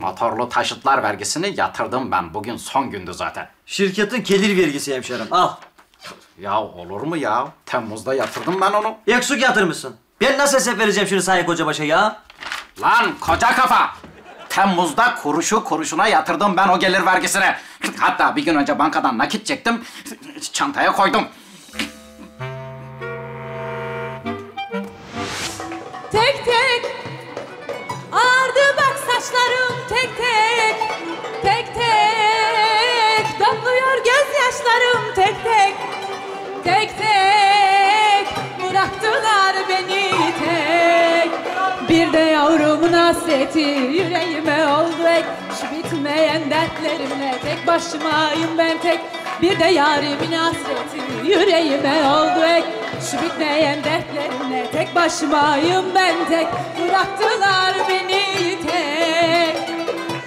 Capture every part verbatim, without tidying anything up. Motorlu taşıtlar vergisini yatırdım ben. Bugün son gündü zaten. Şirketin gelir vergisi hemşerim. Al. Ya olur mu ya? Temmuz'da yatırdım ben onu. Yaksuk yatırmışsın. Ben nasıl hesap vereceğim şimdi Sayın Kocabaş'a ya? Lan koca kafa! Temmuz'da kuruşu kuruşuna yatırdım ben o gelir vergisini. Hatta bir gün önce bankadan nakit çektim, çantaya koydum. Tek tek ağardı bak saçlarım, tek tek, tek tek damlıyor gözyaşlarım, tek tek, tek tek bıraktılar beni tek. Bir de yavrumun hasreti yüreğime oldu ek, şu bitmeyen dertlerimle tek başımayım ben tek. Bir de yarimin hasreti yüreğime oldu ek, şu bitmeyen dertlerimle tek başımayım ben tek. Bıraktılar beni tek,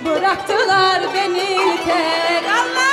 bıraktılar beni tek. Allah!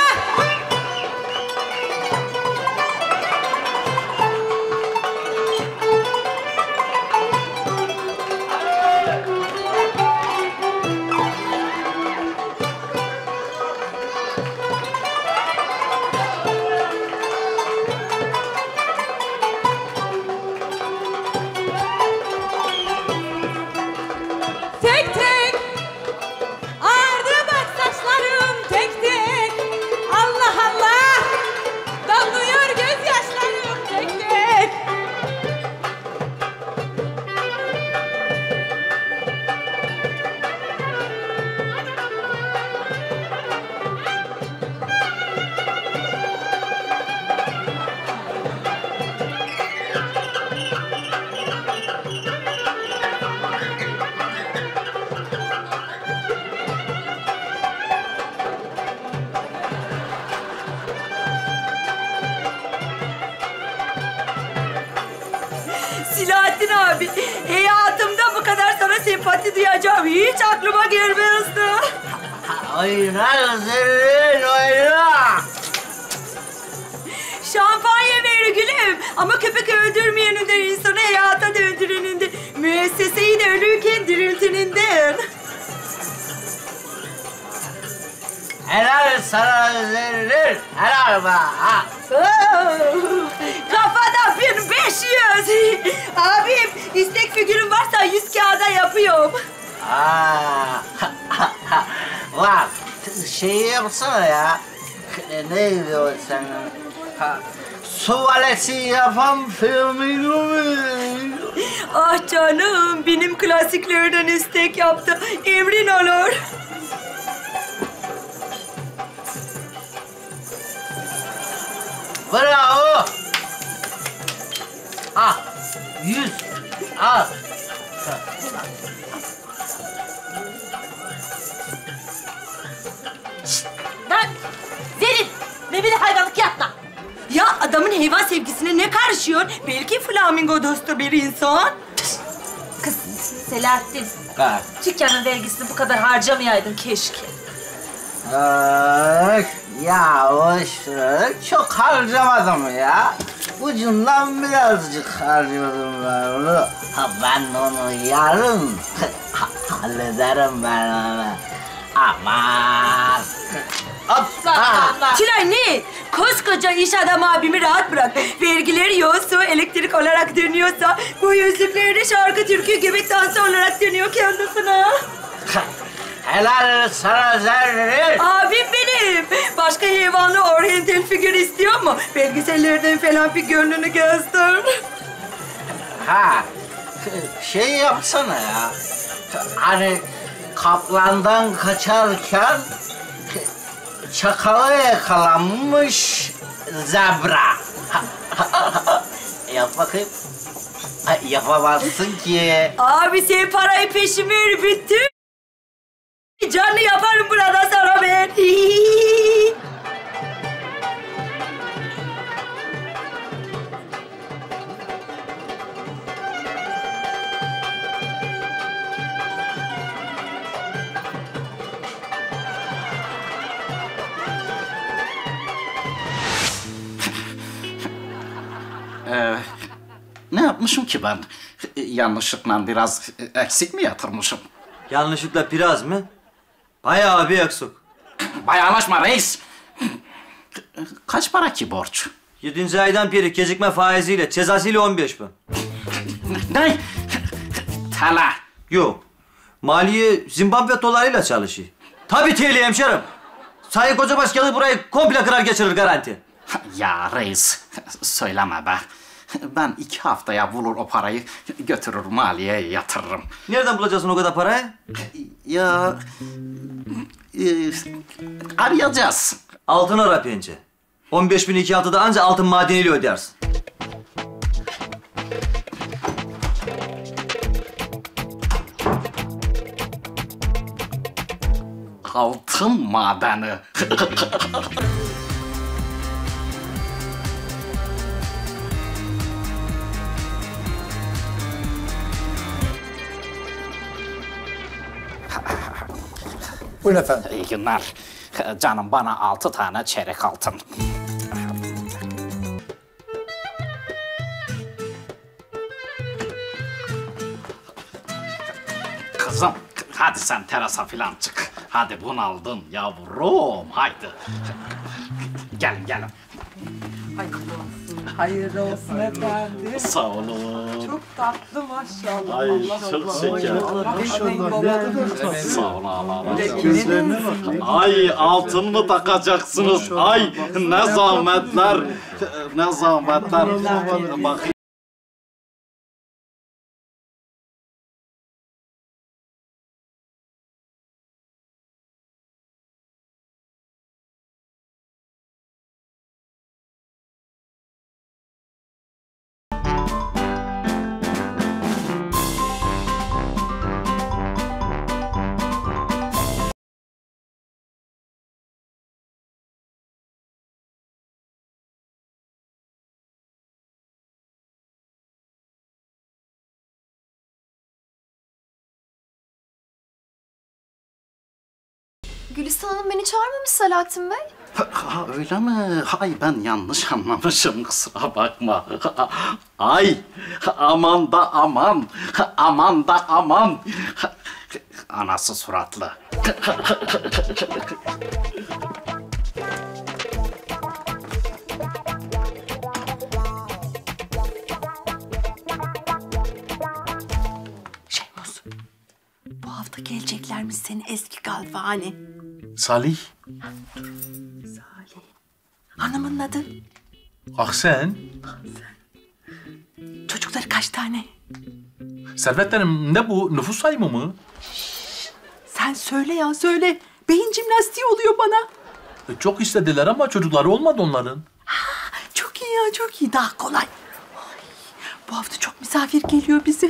Hiç aklıma girmezdi. Oyna Zerrin, oyna. Şampanya ver gülüm. Ama köpek öldürmeyenindir, insanı hayata döndürenindir. Müesseseyi de ölürken diriltenindir. Helal sana Zerrin, helal bana. Kafada bin beş yüz. Abim, istek figürün varsa yüz kağıda yapıyorum. Aaa! Lan şeyi yapsana ya. Neydi o senin? Suvalesi yapan filmi mi? Ah canım, benim klasiklerden istek yaptı. Emrin olur. Bravo! Ah! Yüz! Al! Zerrin, bebeli hayvanlık yapma. Ya adamın hayvan sevgisine ne karışıyor? Belki flamingo dostu bir insan. Kız, Selahattin. Ha. Dükkanın vergisini bu kadar harcamayaydın keşke. Yok, ya boşver. Çok harcamadım ya. Ucundan birazcık harcadım ben onu. Ha, ben onu yarın hallederim ben onu. Aman! Asla, asla! Tülay ne? Koskoca iş adamı abimi rahat bırak. Vergileri yiyorsa, elektrik olarak dönüyorsa, bu yüzlükleri şarkı, türkü, göbek dansı olarak dönüyor kendisine. Helal sana Zerrin! Abim benim! Başka hayvanlı oryantal figür istiyor mu? Belgesellerden falan bir gönlünü göster. Ha! Şey yapsana ya, hani... Kaplandan kaçarken çakala yakalanmış zebra. Yap bakayım. Yapamazsın ki. Abi sen parayı peşime ver, bitti. Canlı yaparım burada sana ben. Ee, ne yapmışım ki ben? Yanlışlıkla biraz eksik mi yatırmışım? Yanlışlıkla biraz mı? Bayağı bir eksik. Bayağılaşma reis. Kaç para ki borç? Yedinci aydan biri gecikme faiziyle, cezasıyla on beş bin. Ne? Tala. Yok. Maliye Zimbabwe dolarıyla çalışıyor. Tabii T L hemşerim. Sayın Kocabaş gelir burayı komple kırar geçirir garanti. Ya reis, söyleme be. Ben iki haftaya bulur o parayı, götürür maliyeye yatırırım. Nereden bulacaksın o kadar parayı? Ya... E, arayacağız. Altın ara bence. on beş bin iki haftada anca altın madeniyle ödersin. Altın madeni. Buyurun efendim. İyi günler. Canım bana altı tane çeyrek altın. Kızım, hadi sen terasa filan çık. Hadi bunaldın yavrum, haydi. Gelin, gelin. Hayırlı olsun. Hayırlı olsun efendim. Sağ olun. Çok tatlı maşallah. Ay Allah çok şeker. Maşallah. Sağ olun Allah Allah. Gözlerine bak. Ay altın mı takacaksınız? Ay ne zahmetler. Ne zahmetler. Bak. Gülisan Hanım beni çağırmamış Selahattin Bey. Ha, ha öyle mi? Ay ben yanlış anlamışım, kusura bakma. Ay aman da aman, aman da aman. Anası suratlı. Şey Mus, bu hafta geleceklermiş senin eski galvani. Salih. Salih. Hanımın adı? Ahsen. Ahsen. Çocukları kaç tane? Servet Hanım, ne bu? Nüfus sayımı mı? Şişt, sen söyle ya, söyle. Beyin jimnastiği oluyor bana. E, çok istediler ama çocukları olmadı onların. Ha, çok iyi ya, çok iyi. Daha kolay. Ay, bu hafta çok misafir geliyor bize.